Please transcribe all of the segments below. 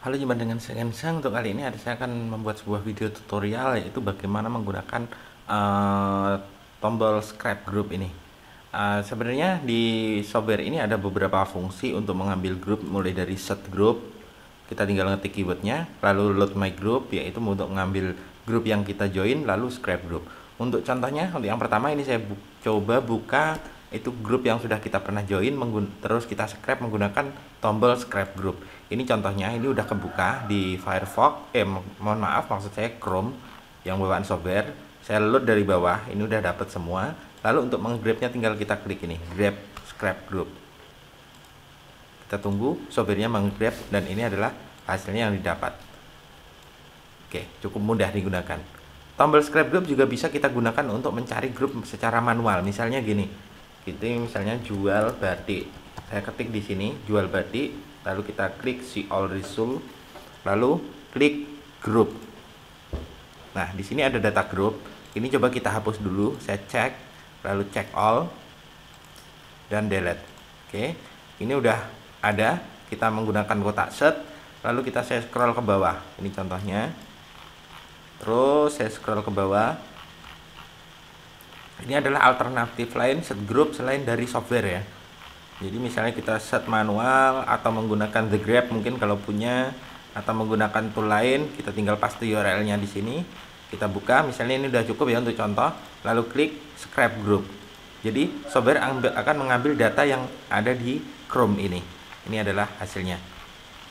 Halo jumpa dengan saya. Untuk kali ini saya akan membuat sebuah video tutorial, yaitu bagaimana menggunakan tombol scrap group ini. Sebenarnya di software ini ada beberapa fungsi untuk mengambil group, mulai dari set group, kita tinggal ngetik keywordnya, lalu load my group, yaitu untuk mengambil grup yang kita join, lalu scrap group. Untuk contohnya, untuk yang pertama ini saya coba buka itu grup yang sudah kita pernah join, terus kita scrap menggunakan tombol scrap group. Ini contohnya, ini udah kebuka di Firefox, Chrome yang bawaan software. Saya load dari bawah, ini udah dapat semua. Lalu untuk menggrabnya tinggal kita klik ini, grab scrap group. Kita tunggu softwarenya menggrab, dan ini adalah hasilnya yang didapat. Oke, cukup mudah digunakan. Tombol scrap group juga bisa kita gunakan untuk mencari grup secara manual. Misalnya gini. Kita misalnya jual batik, saya ketik di sini jual batik, lalu kita klik see all result, lalu klik group. Nah, di sini ada data group. Ini coba kita hapus dulu, saya cek, lalu cek all dan delete. Oke, ini udah ada. Kita menggunakan kotak set, lalu saya scroll ke bawah. Ini contohnya. Terus saya scroll ke bawah. Ini adalah alternatif lain set group selain dari software ya. Jadi misalnya kita set manual atau menggunakan the grab mungkin kalau punya, atau menggunakan tool lain, kita tinggal paste URL-nya di sini. Kita buka, misalnya ini udah cukup ya untuk contoh, lalu klik scrap group. Jadi software akan mengambil data yang ada di Chrome ini. Ini adalah hasilnya.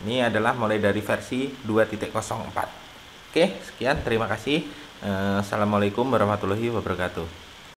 Ini adalah mulai dari versi 2.04. Oke, sekian, terima kasih. Assalamualaikum warahmatullahi wabarakatuh.